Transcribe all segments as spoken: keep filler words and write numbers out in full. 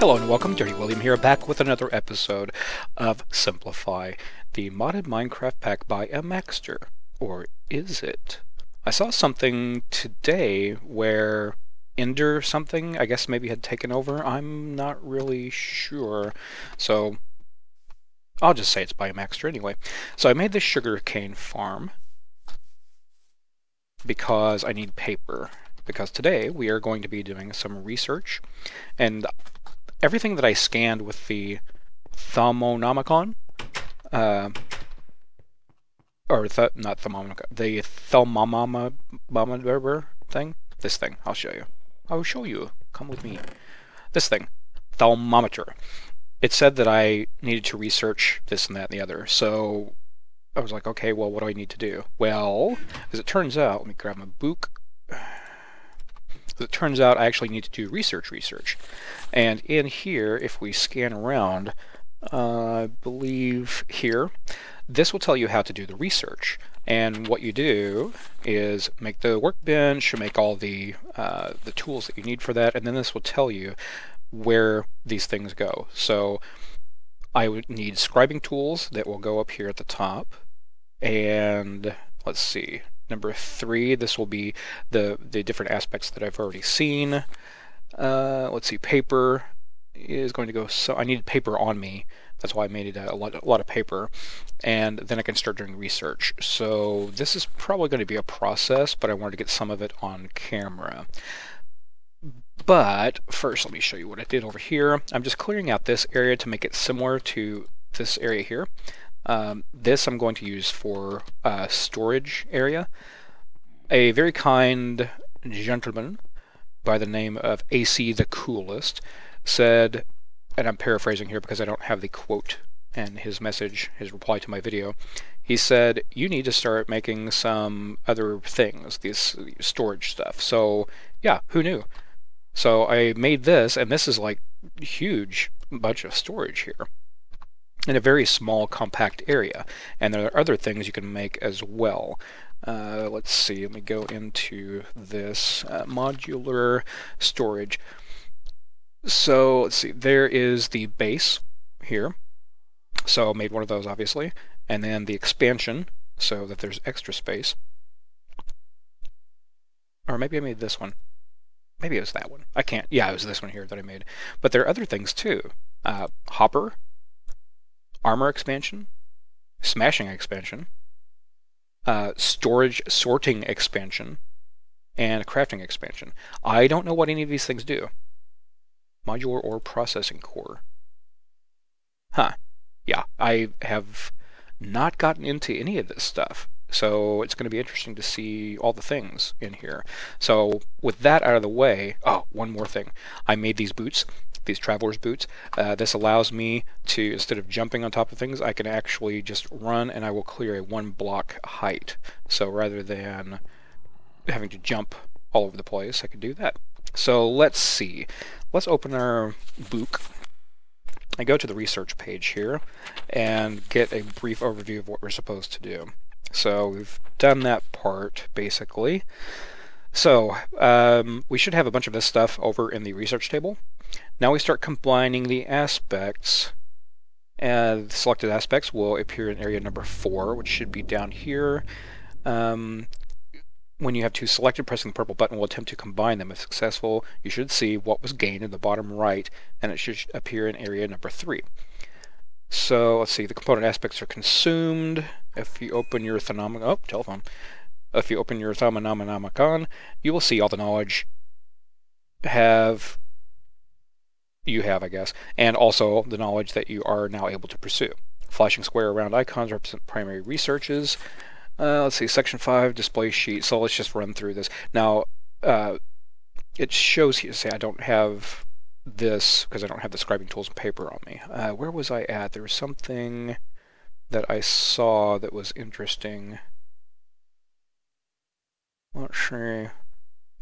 Hello and welcome, Dirty William here, back with another episode of Simplify, the modded Minecraft pack by a Maxter. Or is it? I saw something today where Ender something, I guess maybe had taken over, I'm not really sure, so I'll just say it's by a Maxter anyway. So I made this sugarcane farm because I need paper. Because today we are going to be doing some research, and everything that I scanned with the Thaumonomicon, uh, or th not Thaumonomicon, the Thalmometer thing, this thing, I'll show you. I will show you. Come with me. This thing, Thalmometer. It said that I needed to research this and that and the other, so I was like, okay, well, what do I need to do? Well, as it turns out, let me grab my book. It turns out I actually need to do research research. And in here, if we scan around, uh, I believe here, this will tell you how to do the research. And what you do is make the workbench, make all the, uh, the tools that you need for that, and then this will tell you where these things go. So I would need scribing tools that will go up here at the top. And let's see. Number three, this will be the, the different aspects that I've already seen. Uh, let's see, paper is going to go, so I needed paper on me. That's why I made it a lot, a lot of paper. And then I can start doing research. So this is probably going to be a process, but I wanted to get some of it on camera. But first, let me show you what I did over here. I'm just clearing out this area to make it similar to this area here. Um, this I'm going to use for uh, storage area. A very kind gentleman by the name of A C the Coolest said, and I'm paraphrasing here because I don't have the quote and his message, his reply to my video, he said, you need to start making some other things, this storage stuff. So yeah, who knew? So I made this, and this is like a huge bunch of storage here. In a very small, compact area. And there are other things you can make as well. Uh, let's see, let me go into this uh, modular storage. So, let's see, there is the base here. So I made one of those, obviously. And then the expansion, so that there's extra space. Or maybe I made this one. Maybe it was that one. I can't, yeah, it was this one here that I made. But there are other things, too. Uh, hopper. Armor expansion, smashing expansion, uh, storage sorting expansion, and crafting expansion. I don't know what any of these things do. Modular or processing core. Huh. Yeah, I have not gotten into any of this stuff, so it's going to be interesting to see all the things in here. So with that out of the way, oh, one more thing. I made these boots. These traveler's boots. Uh, this allows me to, instead of jumping on top of things, I can actually just run, and I will clear a one block height. So rather than having to jump all over the place, I can do that. So let's see. Let's open our book. I go to the research page here and get a brief overview of what we're supposed to do. So we've done that part, basically. So um, we should have a bunch of this stuff over in the research table. Now we start combining the aspects, and uh, the selected aspects will appear in area number four, which should be down here. Um, when you have two selected, pressing the purple button will attempt to combine them. If successful, you should see what was gained in the bottom right, and it should appear in area number three. So let's see, the component aspects are consumed. If you open your Thaumonomicon, oh, telephone. If you open your Thaumonomicon, you will see all the knowledge have you have, I guess, and also the knowledge that you are now able to pursue. Flashing square around icons represent primary researches. Uh, let's see, section five, display sheet. So let's just run through this. Now, uh, it shows here, say I don't have this because I don't have the scribing tools and paper on me. Uh, where was I at? There was something that I saw that was interesting. Not sure.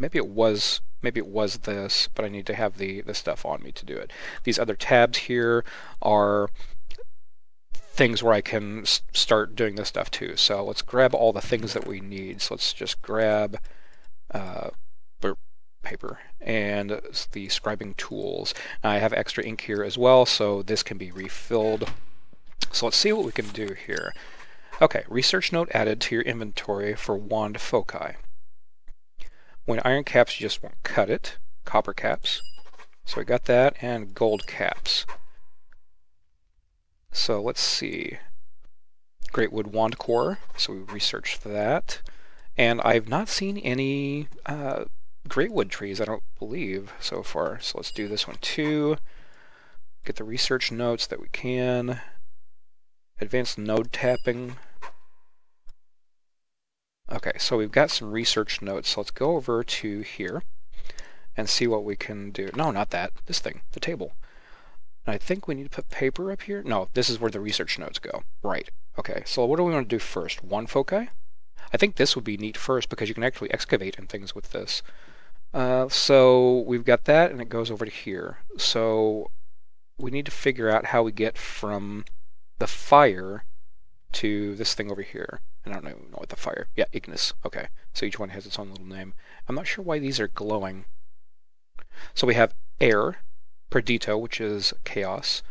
Maybe it was maybe it was this, but I need to have the the stuff on me to do it. These other tabs here are things where I can start doing this stuff too. So let's grab all the things that we need. So let's just grab uh, paper and the scribing tools. I have extra ink here as well, so this can be refilled. So let's see what we can do here. Okay, research note added to your inventory for wand foci. When iron caps, you just won't cut it. Copper caps. So we got that, and gold caps. So let's see. Greatwood wand core, so we researched that. And I've not seen any uh, greatwood trees, I don't believe, so far. So let's do this one too. Get the research notes that we can. Advanced node tapping. Okay, so we've got some research notes, so let's go over to here and see what we can do. No, not that. This thing, the table. And I think we need to put paper up here. No, this is where the research notes go. Right. Okay, so what do we want to do first? One foci? I think this would be neat first because you can actually excavate and things with this. Uh, so we've got that, and it goes over to here. So we need to figure out how we get from the fire to this thing over here. I don't even know what the fire... Yeah, Ignis. Okay, so each one has its own little name. I'm not sure why these are glowing. So we have air, Perdito, which is chaos,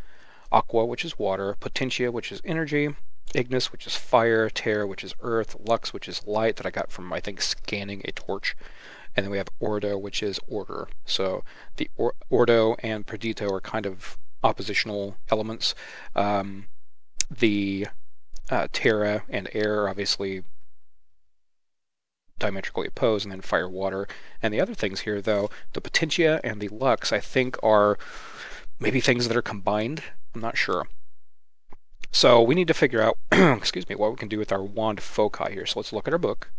Aqua, which is water, Potentia, which is energy, Ignis, which is fire, Terra, which is earth, Lux, which is light, that I got from, I think, scanning a torch, and then we have Ordo, which is order. So the or Ordo and Perdito are kind of oppositional elements. Um, the uh, Terra and air are obviously diametrically opposed, and then fire, water. And the other things here, though, the Potentia and the Lux, I think, are maybe things that are combined. I'm not sure. So we need to figure out, excuse me, what we can do with our wand foci here. So let's look at our book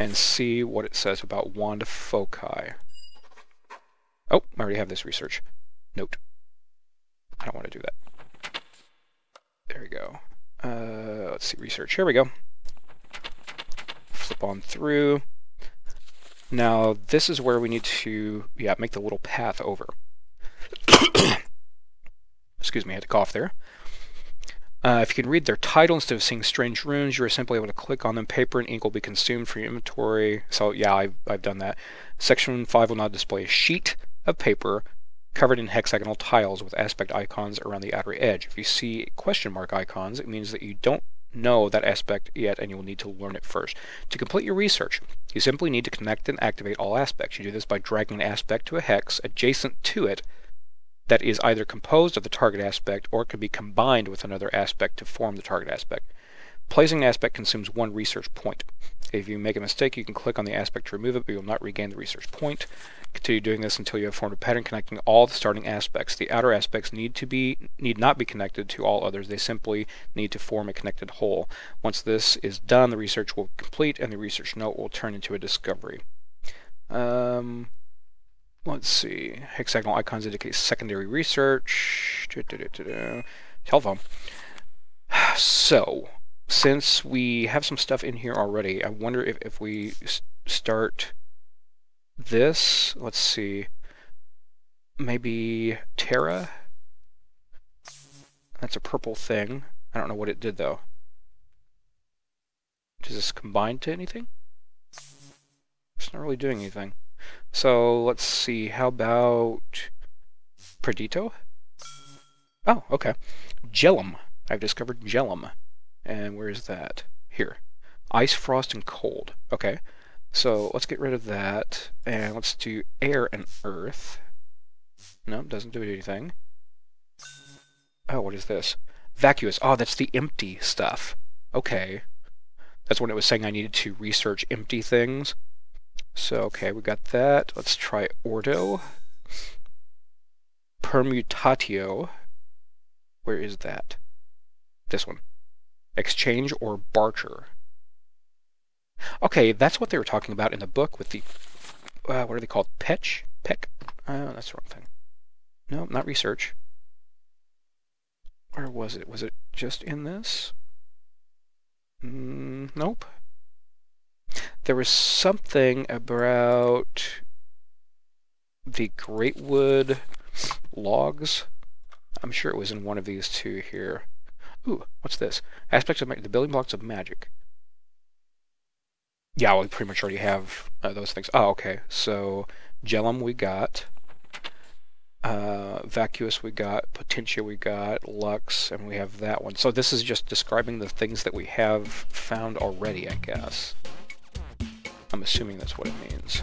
and see what it says about wand foci. Oh, I already have this research note. I don't want to do that. There we go. Uh, let's see, research. Here we go. Flip on through. Now, this is where we need to, yeah, make the little path over. Excuse me, I had to cough there. Uh, if you can read their title instead of seeing strange runes, you are simply able to click on them. Paper and ink will be consumed for your inventory. So, yeah, I've, I've done that. Section five will now display a sheet of paper covered in hexagonal tiles with aspect icons around the outer edge. If you see question mark icons, it means that you don't know that aspect yet, and you will need to learn it first. To complete your research, you simply need to connect and activate all aspects. You do this by dragging an aspect to a hex adjacent to it that is either composed of the target aspect or can be combined with another aspect to form the target aspect. Placing an aspect consumes one research point. If you make a mistake, you can click on the aspect to remove it, but you will not regain the research point. Continue doing this until you have formed a pattern connecting all the starting aspects. The outer aspects need to be need not be connected to all others. They simply need to form a connected whole. Once this is done, the research will complete, and the research note will turn into a discovery. Um... Let's see. Hexagonal icons indicate secondary research. Da, da, da, da, da. Telephone. So, since we have some stuff in here already, I wonder if, if we start this. Let's see. Maybe Terra? That's a purple thing. I don't know what it did, though. Does this combine to anything? It's not really doing anything. So let's see, how about Perdito? Oh, okay. Gelum. I've discovered Gelum. And where is that? Here. Ice, frost, and cold. Okay. So let's get rid of that. And let's do air and earth. No, it doesn't do anything. Oh, what is this? Vacuous. Oh, that's the empty stuff. Okay. That's when it was saying I needed to research empty things. So, okay, we got that. Let's try Ordo. Permutatio. Where is that? This one. Exchange or barter. Okay, that's what they were talking about in the book with the... Uh, what are they called? Petch? Peck? Oh, that's the wrong thing. No, not research. Where was it? Was it just in this? Mm, nope. There was something about the Greatwood logs. I'm sure it was in one of these two here. Ooh, what's this? Aspects of the building blocks of magic. Yeah, well, we pretty much already have uh, those things. Oh, okay. So Gelum we got, uh, Vacuous we got, Potentia we got, Lux, and we have that one. So this is just describing the things that we have found already, I guess. I'm assuming that's what it means.